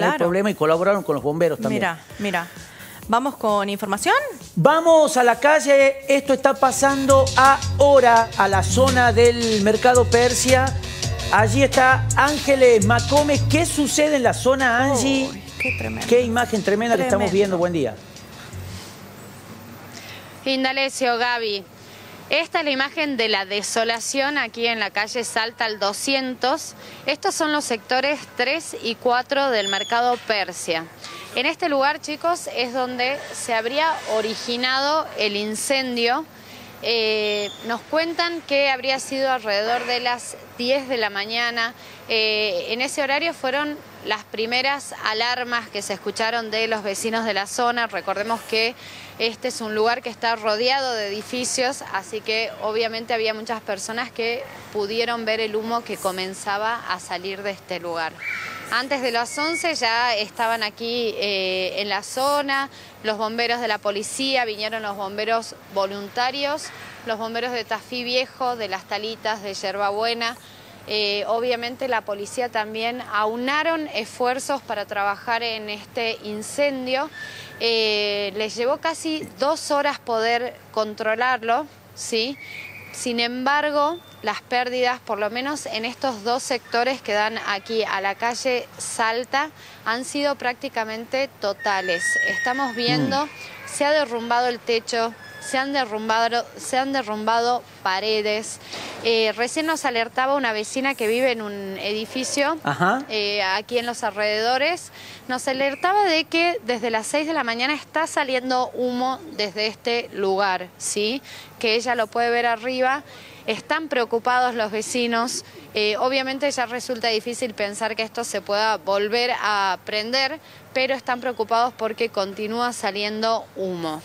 sacar el problema y colaboraron con los bomberos también. Mira, mira. ¿Vamos con información? Vamos a la calle. Esto está pasando ahora a la zona del mercado Persia. Allí está Ángeles Macómez. ¿Qué sucede en la zona, Angie? Uy, qué tremendo. Qué imagen tremenda que estamos viendo. Buen día. Indalecio, Gaby. Esta es la imagen de la desolación aquí en la calle Salta al 200. Estos son los sectores 3 y 4 del mercado Persia. En este lugar, chicos, es donde se habría originado el incendio. Nos cuentan que habría sido alrededor de las 10 de la mañana. En ese horario fueron las primeras alarmas que se escucharon de los vecinos de la zona. Recordemos que este es un lugar que está rodeado de edificios, así que obviamente había muchas personas que pudieron ver el humo que comenzaba a salir de este lugar. Antes de las 11 ya estaban aquí en la zona, los bomberos de la policía, vinieron los bomberos voluntarios, los bomberos de Tafí Viejo, de Las Talitas, de Yerbabuena. Obviamente la policía también aunaron esfuerzos para trabajar en este incendio. Les llevó casi 2 horas poder controlarlo, ¿sí? Sin embargo, las pérdidas, por lo menos en estos 2 sectores que dan aquí a la calle Salta, han sido prácticamente totales. Estamos viendo, se ha derrumbado el techo, se han derrumbado paredes. Recién nos alertaba una vecina que vive en un edificio aquí en los alrededores. Nos alertaba de que desde las 6 de la mañana está saliendo humo desde este lugar, ¿sí? Que ella lo puede ver arriba. Están preocupados los vecinos. Obviamente ya resulta difícil pensar que esto se pueda volver a prender, pero están preocupados porque continúa saliendo humo.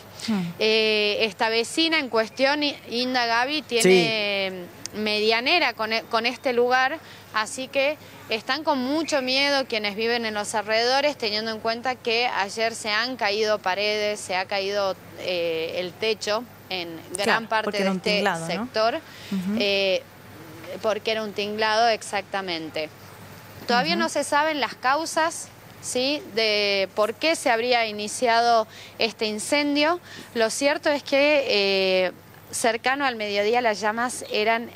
Esta vecina en cuestión, Inda, Gaby, tiene medianera con este lugar, así que están con mucho miedo quienes viven en los alrededores, teniendo en cuenta que ayer se han caído paredes, se ha caído el techo en gran parte de este sector, porque era un tinglado, exactamente. Todavía no se saben las causas, ¿sí?, de por qué se habría iniciado este incendio. Lo cierto es que cercano al mediodía las llamas eran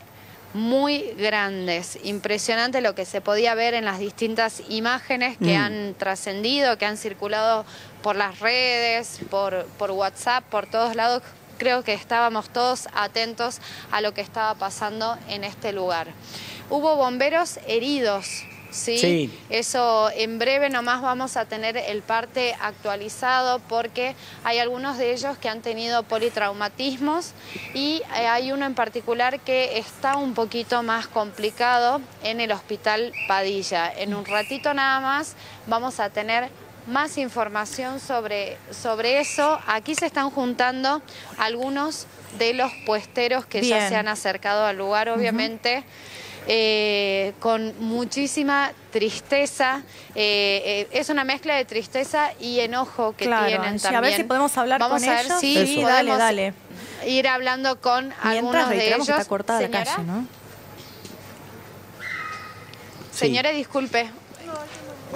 muy grandes. Impresionante lo que se podía ver en las distintas imágenes que han trascendido, que han circulado por las redes, por WhatsApp, por todos lados. Creo que estábamos todos atentos a lo que estaba pasando en este lugar. Hubo bomberos heridos, ¿sí? Sí. Eso en breve nomás vamos a tener el parte actualizado porque hay algunos de ellos que han tenido politraumatismos y hay uno en particular que está un poquito más complicado en el Hospital Padilla. En un ratito nada más vamos a tener más información sobre eso. Aquí se están juntando algunos de los puesteros que ya se han acercado al lugar, obviamente, con muchísima tristeza. Es una mezcla de tristeza y enojo que tienen también. A ver si podemos hablar con ellos. Sí, dale. Ir hablando con algunos de ellos. Que está cortada la calle, ¿no? Señora, disculpe.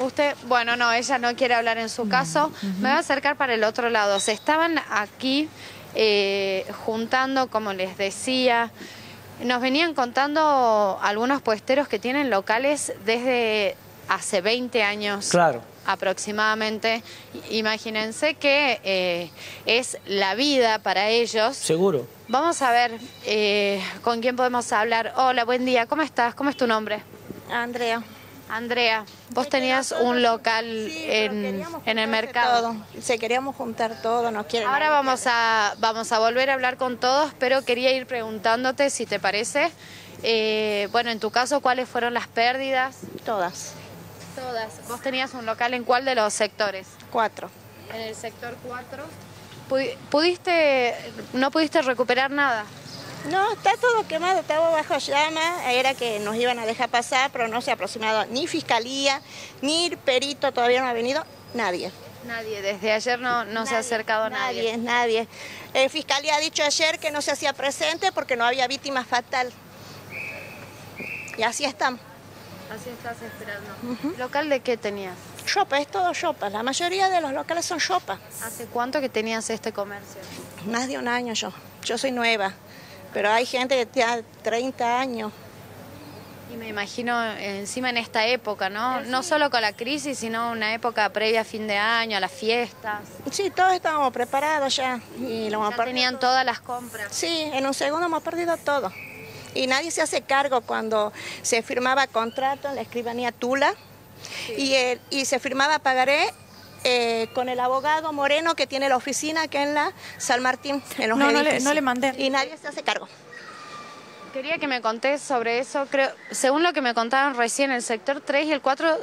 Usted, bueno, no, ella no quiere hablar en su caso. Me voy a acercar para el otro lado. Se estaban aquí juntando, como les decía. Nos venían contando algunos puesteros que tienen locales desde hace 20 años. Claro. Aproximadamente. Imagínense que es la vida para ellos. Seguro. Vamos a ver con quién podemos hablar. Hola, buen día. ¿Cómo estás? ¿Cómo es tu nombre? Andrea. Andrea, vos tenías un local en el mercado. Se queríamos juntar todos, nos quieren. Ahora vamos a volver a hablar con todos, pero quería ir preguntándote si te parece. Bueno, en tu caso, ¿cuáles fueron las pérdidas? Todas. ¿Vos tenías un local en cuál de los sectores? 4. En el sector 4. ¿No pudiste recuperar nada? No, está todo quemado, estaba bajo llamas, era que nos iban a dejar pasar, pero no se ha aproximado ni fiscalía, ni el perito, todavía no ha venido nadie. Nadie, desde ayer no se ha acercado nadie. Nadie. Fiscalía ha dicho ayer que no se hacía presente porque no había víctimas fatal. Y así estamos. Así estás esperando. ¿Local de qué tenías? Shopa, es todo shopa. La mayoría de los locales son shopa. ¿Hace cuánto que tenías este comercio? Más de un año yo. Yo soy nueva, pero hay gente que tiene 30 años. Y me imagino encima en esta época, ¿no? Sí. No solo con la crisis, sino una época previa a fin de año, a las fiestas. Sí, todos estábamos preparados ya. Y lo hemos perdido. Tenían todas las compras. Sí, en un segundo hemos perdido todo. Y nadie se hace cargo cuando se firmaba contrato en la escribanía Tula. Sí. Y se firmaba pagaré con el abogado Moreno, que tiene la oficina aquí en la San Martín. En los no le mandé. Y nadie se hace cargo. Quería que me contés sobre eso. Creo, según lo que me contaban recién, el sector 3 y el 4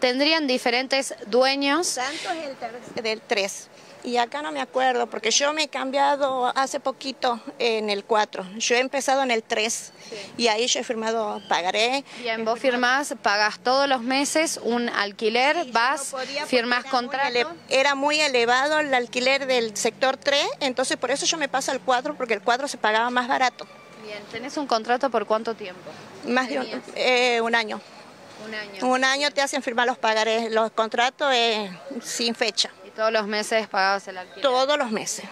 tendrían diferentes dueños. Tanto es el del 3. Y acá no me acuerdo, porque yo me he cambiado hace poquito en el 4. Yo he empezado en el 3 sí. Y ahí yo he firmado pagaré. Bien, vos firmás, pagás todos los meses un alquiler, sí, vas, no firmás contrato. Era muy elevado el alquiler del sector 3, entonces por eso yo me paso al 4, porque el 4 se pagaba más barato. Bien, ¿tenés un contrato por cuánto tiempo? Más de un año. Un año. Un año te hacen firmar los pagarés, los contratos sin fecha. ¿Y todos los meses pagabas el alquiler? Todos los meses.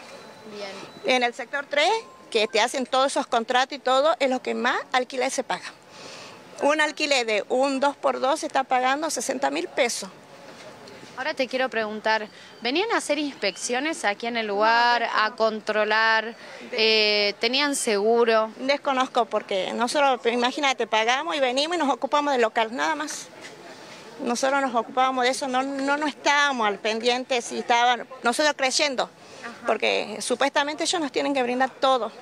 Bien. En el sector 3, que te hacen todos esos contratos y todo, es lo que más alquiler se paga. Un alquiler de un 2x2 se está pagando 60.000 pesos. Ahora te quiero preguntar, ¿venían a hacer inspecciones aquí en el lugar, a controlar? ¿Tenían seguro? Desconozco, porque nosotros, imagínate, pagamos y venimos y nos ocupamos del local, nada más. Nosotros nos ocupábamos de eso, no estábamos al pendiente si estaban, nosotros creyendo, porque supuestamente ellos nos tienen que brindar todo,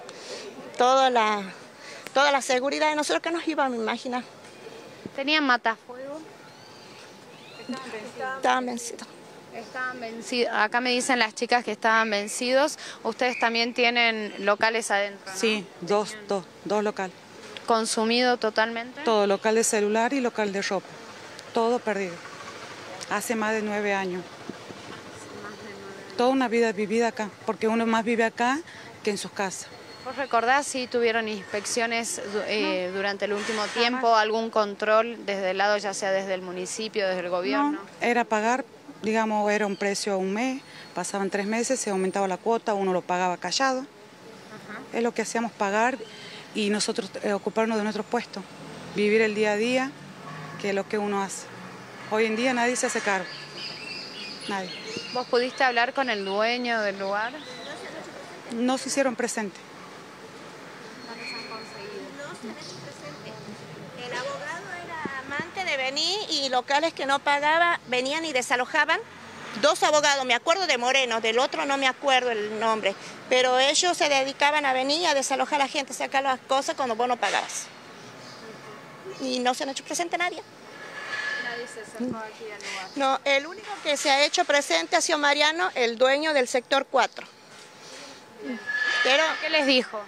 toda la seguridad de nosotros que nos íbamos a imaginar. ¿Tenían matafuego? Estaban vencidos. Estaban vencidos. Acá me dicen las chicas que estaban vencidos. Ustedes también tienen locales adentro, ¿no? Sí, dos locales. ¿Consumido totalmente? Todo, local de celular y local de ropa. Todo perdido. Hace más de 9 años. Toda una vida vivida acá, porque uno más vive acá que en sus casas. ¿Vos recordás si tuvieron inspecciones no, durante el último tiempo, algún control desde el lado, ya sea desde el municipio, desde el gobierno? No, era pagar, digamos, era un precio a un mes, pasaban 3 meses, se aumentaba la cuota, uno lo pagaba callado. Es lo que hacíamos, pagar y nosotros ocuparnos de nuestros puestos, vivir el día a día, que es lo que uno hace. Hoy en día nadie se hace cargo, nadie. ¿Vos pudiste hablar con el dueño del lugar? No se hicieron presentes. El abogado era amante de venir y locales que no pagaban venían y desalojaban. 2 abogados, me acuerdo de Moreno, del otro no me acuerdo el nombre, pero ellos se dedicaban a venir a desalojar a la gente, sacar las cosas cuando vos no pagabas. Y no se han hecho presente nadie. Nadie se acercó aquí al lugar. No, el único que se ha hecho presente ha sido Mariano, el dueño del sector 4. Pero, ¿qué les dijo?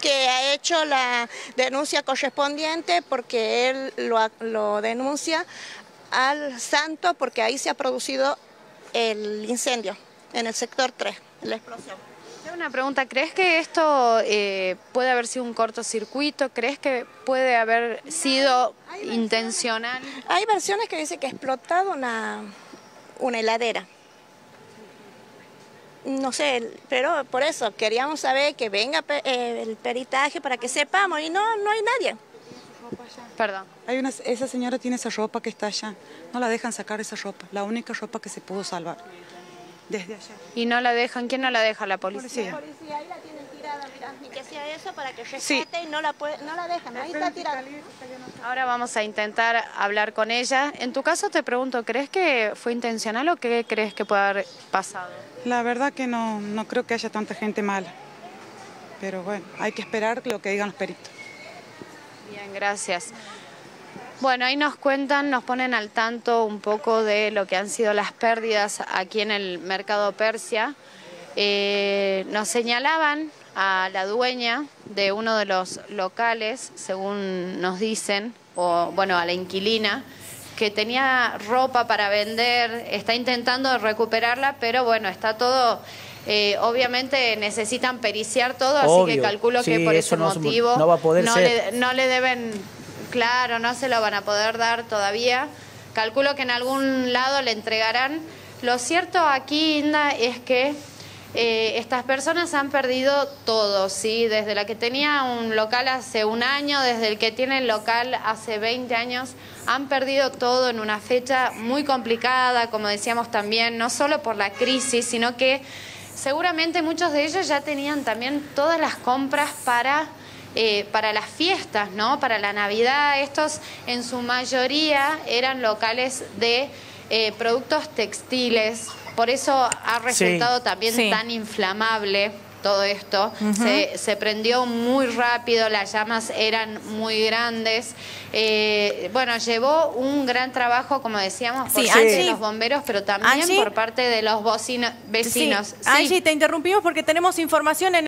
Que ha hecho la denuncia correspondiente, porque él lo denuncia al Santo, porque ahí se ha producido el incendio en el sector 3, la explosión. Tengo una pregunta, ¿crees que esto puede haber sido un cortocircuito? ¿Crees que puede haber sido intencional? Hay versiones que dicen que ha explotado una heladera. No sé, pero por eso queríamos saber que venga el peritaje para que sepamos, y no hay nadie. Perdón. Esa señora tiene esa ropa que está allá, no la dejan sacar esa ropa, la única ropa que se pudo salvar. Desde allá. ¿Y no la dejan? ¿Quién no la deja? La policía. La policía, ahí la tienen tirada, mirá, ni que hacía eso para que rescate sí. Y no la dejan, ahí está tirada. Ahora vamos a intentar hablar con ella. En tu caso te pregunto, ¿crees que fue intencional o qué crees que puede haber pasado? La verdad que no creo que haya tanta gente mala, pero bueno, hay que esperar lo que digan los peritos. Bien, gracias. Bueno, ahí nos cuentan, nos ponen al tanto un poco de lo que han sido las pérdidas aquí en el mercado Persia. Nos señalaban a la dueña de uno de los locales, según nos dicen, o bueno, a la inquilina, que tenía ropa para vender, está intentando recuperarla, pero bueno, está todo... obviamente necesitan periciar todo, obvio, así que calculo sí, que por ese motivo no va a poder ser. No le deben... Claro, no se lo van a poder dar todavía, Calculo que en algún lado le entregarán. Lo cierto aquí, Inda, es que estas personas han perdido todo, ¿sí? Desde la que tenía un local hace un año, desde el que tiene el local hace 20 años, han perdido todo en una fecha muy complicada, como decíamos también, no solo por la crisis, sino que seguramente muchos de ellos ya tenían también todas las compras para las fiestas, ¿no? Para la Navidad. Estos en su mayoría eran locales de productos textiles. Por eso ha resultado también tan inflamable todo esto. Se prendió muy rápido, las llamas eran muy grandes. Bueno, llevó un gran trabajo, como decíamos, por parte de los bomberos, pero también por parte de los vecinos. Angie, te interrumpimos porque tenemos información en